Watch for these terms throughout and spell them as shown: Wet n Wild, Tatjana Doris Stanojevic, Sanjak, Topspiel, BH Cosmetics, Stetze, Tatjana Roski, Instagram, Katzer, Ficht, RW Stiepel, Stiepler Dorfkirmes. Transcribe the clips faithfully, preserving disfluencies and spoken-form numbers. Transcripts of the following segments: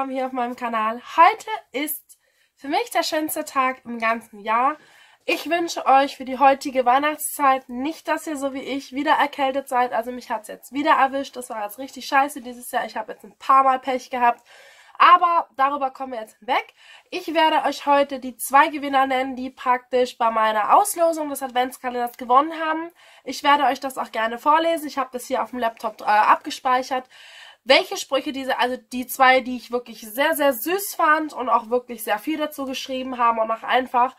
willkommen hier auf meinem Kanal. Heute ist für mich der schönste Tag im ganzen Jahr. Ich wünsche euch für die heutige Weihnachtszeit nicht, dass ihr so wie ich wieder erkältet seid. Also mich hat es jetzt wieder erwischt. Das war jetzt richtig scheiße dieses Jahr. Ich habe jetzt ein paar Mal Pech gehabt. Aber darüber kommen wir jetzt hinweg. Ich werde euch heute die zwei Gewinner nennen, die praktisch bei meiner Auslosung des Adventskalenders gewonnen haben. Ich werde euch das auch gerne vorlesen. Ich habe das hier auf dem Laptop äh, abgespeichert. Welche Sprüche diese, also die zwei, die ich wirklich sehr, sehr süß fand und auch wirklich sehr viel dazu geschrieben haben und auch einfach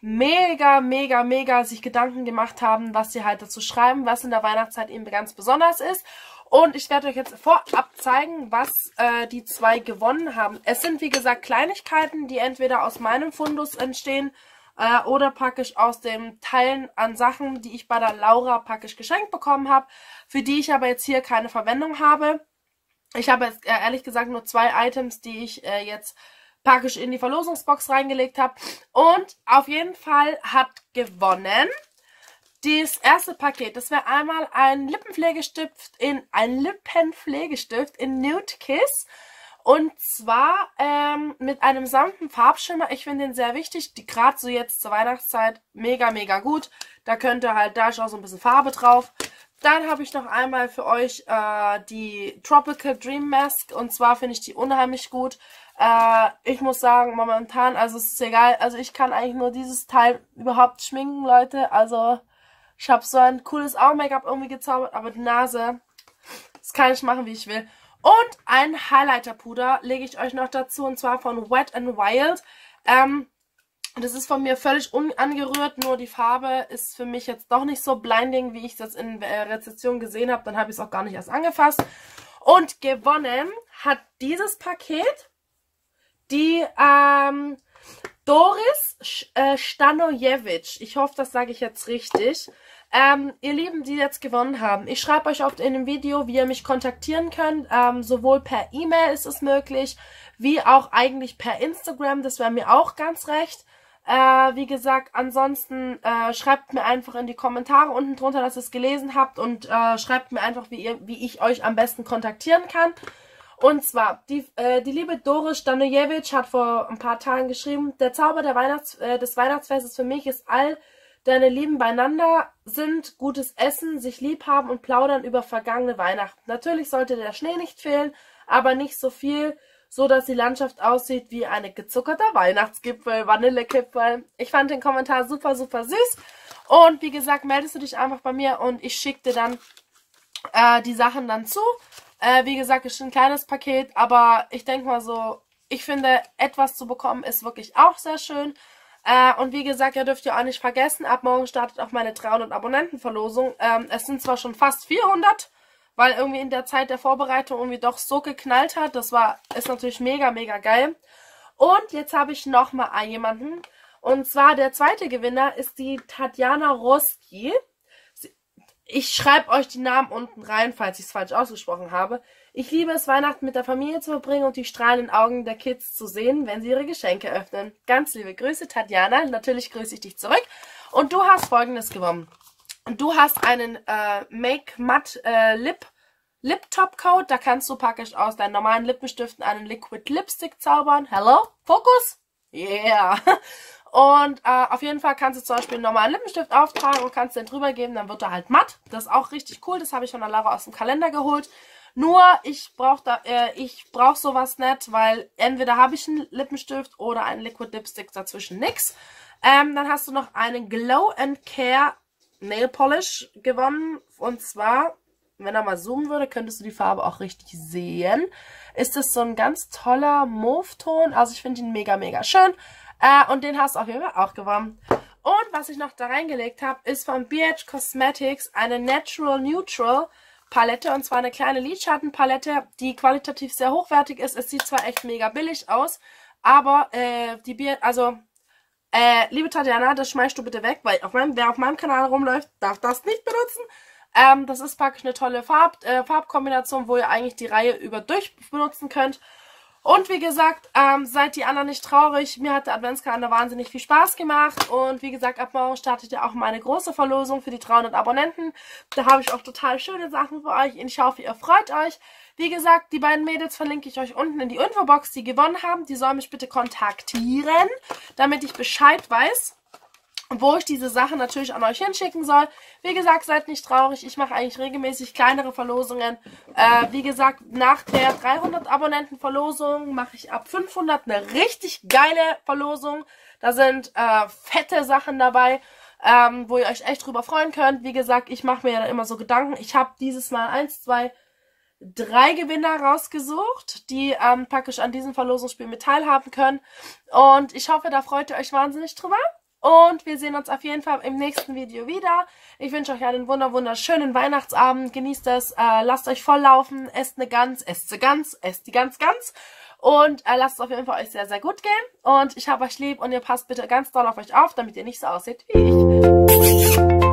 mega, mega, mega sich Gedanken gemacht haben, was sie halt dazu schreiben, was in der Weihnachtszeit eben ganz besonders ist. Und ich werde euch jetzt vorab zeigen, was äh, die zwei gewonnen haben. Es sind, wie gesagt, Kleinigkeiten, die entweder aus meinem Fundus entstehen äh, oder praktisch aus dem Teilen an Sachen, die ich bei der Laura praktisch geschenkt bekommen habe, für die ich aber jetzt hier keine Verwendung habe. Ich habe jetzt äh, ehrlich gesagt nur zwei Items, die ich äh, jetzt praktisch in die Verlosungsbox reingelegt habe. Und auf jeden Fall hat gewonnen das erste Paket. Das wäre einmal ein Lippenpflegestift in ein Lippenpflegestift in Nude Kiss. Und zwar ähm, mit einem samten Farbschimmer. Ich finde den sehr wichtig. Die gerade so jetzt zur Weihnachtszeit mega, mega gut. Da könnte halt, da ist auch so ein bisschen Farbe drauf. Dann habe ich noch einmal für euch äh, die Tropical Dream Mask. Und zwar finde ich die unheimlich gut. Äh, ich muss sagen, momentan, also es ist egal, also ich kann eigentlich nur dieses Teil überhaupt schminken, Leute. Also ich habe so ein cooles Augen-Make-up irgendwie gezaubert, aber die Nase, das kann ich machen, wie ich will. Und ein Highlighter-Puder lege ich euch noch dazu, und zwar von Wet n Wild. Ähm, das ist von mir völlig unangerührt, nur die Farbe ist für mich jetzt doch nicht so blinding, wie ich das in der Rezession gesehen habe. Dann habe ich es auch gar nicht erst angefasst. Und gewonnen hat dieses Paket die ähm, Doris äh, Stanojevic. Ich hoffe, das sage ich jetzt richtig. Ähm, ihr Lieben, die jetzt gewonnen haben, ich schreibe euch oft in dem Video, wie ihr mich kontaktieren könnt. Ähm, sowohl per E-Mail ist es möglich, wie auch eigentlich per Instagram. Das wäre mir auch ganz recht. Äh, wie gesagt, ansonsten äh, schreibt mir einfach in die Kommentare unten drunter, dass ihr es gelesen habt, und äh, schreibt mir einfach, wie, ihr, wie ich euch am besten kontaktieren kann. Und zwar, die, äh, die liebe Doris Stanojevic hat vor ein paar Tagen geschrieben: Der Zauber der Weihnachts äh, des Weihnachtsfestes für mich ist all deine Lieben beieinander sind, gutes Essen, sich lieb haben und plaudern über vergangene Weihnachten. Natürlich sollte der Schnee nicht fehlen, aber nicht so viel, so dass die Landschaft aussieht wie eine gezuckerte Weihnachtsgipfel, Vanillekipfel. Ich fand den Kommentar super, super süß. Und wie gesagt, meldest du dich einfach bei mir und ich schicke dir dann äh, die Sachen dann zu. Äh, wie gesagt, es ist ein kleines Paket, aber ich denke mal so, ich finde, etwas zu bekommen ist wirklich auch sehr schön. Äh, und wie gesagt, ihr dürft ja auch nicht vergessen, ab morgen startet auch meine dreihundert Abonnentenverlosung. Ähm, es sind zwar schon fast vierhundert, weil irgendwie in der Zeit der Vorbereitung irgendwie doch so geknallt hat. Das war, ist natürlich mega, mega geil. Und jetzt habe ich nochmal jemanden. Und zwar der zweite Gewinner ist die Tatjana Roski. Ich schreibe euch die Namen unten rein, falls ich es falsch ausgesprochen habe. Ich liebe es, Weihnachten mit der Familie zu verbringen und die strahlenden Augen der Kids zu sehen, wenn sie ihre Geschenke öffnen. Ganz liebe Grüße, Tatjana. Natürlich grüße ich dich zurück. Und du hast Folgendes gewonnen. Du hast einen äh, Make Matte äh, Lip Lip Top Code. Da kannst du praktisch aus deinen normalen Lippenstiften einen Liquid Lipstick zaubern. Hello? Fokus? Yeah! Und äh, auf jeden Fall kannst du zum Beispiel einen normalen Lippenstift auftragen und kannst den drüber geben, dann wird er halt matt. Das ist auch richtig cool, das habe ich von der Lara aus dem Kalender geholt. Nur, ich brauche da, äh, ich brauche sowas nicht, weil entweder habe ich einen Lippenstift oder einen Liquid Lipstick, dazwischen nix. Ähm, dann hast du noch einen Glow and Care Nail Polish gewonnen. Und zwar, wenn er mal zoomen würde, könntest du die Farbe auch richtig sehen. Ist das so ein ganz toller Mauve-Ton. Also ich finde ihn mega, mega schön. Äh, und den hast du auf jeden Fall auch gewonnen. Und was ich noch da reingelegt habe, ist von B H Cosmetics eine Natural Neutral Palette. Und zwar eine kleine Lidschattenpalette, die qualitativ sehr hochwertig ist. Es sieht zwar echt mega billig aus, aber äh, die B H, also, äh, liebe Tatjana, das schmeißt du bitte weg, weil auf meinem, wer auf meinem Kanal rumläuft, darf das nicht benutzen. Ähm, das ist praktisch eine tolle Farb, äh, Farbkombination, wo ihr eigentlich die Reihe über durch benutzen könnt. Und wie gesagt, ähm, seid die anderen nicht traurig. Mir hat der Adventskalender wahnsinnig viel Spaß gemacht. Und wie gesagt, ab morgen startet ja auch meine große Verlosung für die dreihundert Abonnenten. Da habe ich auch total schöne Sachen für euch. Ich hoffe, ihr freut euch. Wie gesagt, die beiden Mädels verlinke ich euch unten in die Infobox, die gewonnen haben. Die sollen mich bitte kontaktieren, damit ich Bescheid weiß, wo ich diese Sachen natürlich an euch hinschicken soll. Wie gesagt, seid nicht traurig. Ich mache eigentlich regelmäßig kleinere Verlosungen. Äh, wie gesagt, nach der dreihundert-Abonnenten-Verlosung mache ich ab fünfhundert eine richtig geile Verlosung. Da sind äh, fette Sachen dabei, ähm, wo ihr euch echt drüber freuen könnt. Wie gesagt, ich mache mir ja dann immer so Gedanken. Ich habe dieses Mal eins, zwei... drei Gewinner rausgesucht, die ähm, praktisch an diesem Verlosungsspiel mit teilhaben können. Und ich hoffe, da freut ihr euch wahnsinnig drüber. Und wir sehen uns auf jeden Fall im nächsten Video wieder. Ich wünsche euch einen wunder wunderschönen Weihnachtsabend. Genießt es, äh, lasst euch volllaufen, esst eine Gans, esst sie ganz, esst die ganz, ganz. Und äh, lasst es auf jeden Fall euch sehr, sehr gut gehen. Und ich habe euch lieb und ihr passt bitte ganz doll auf euch auf, damit ihr nicht so aussieht wie ich.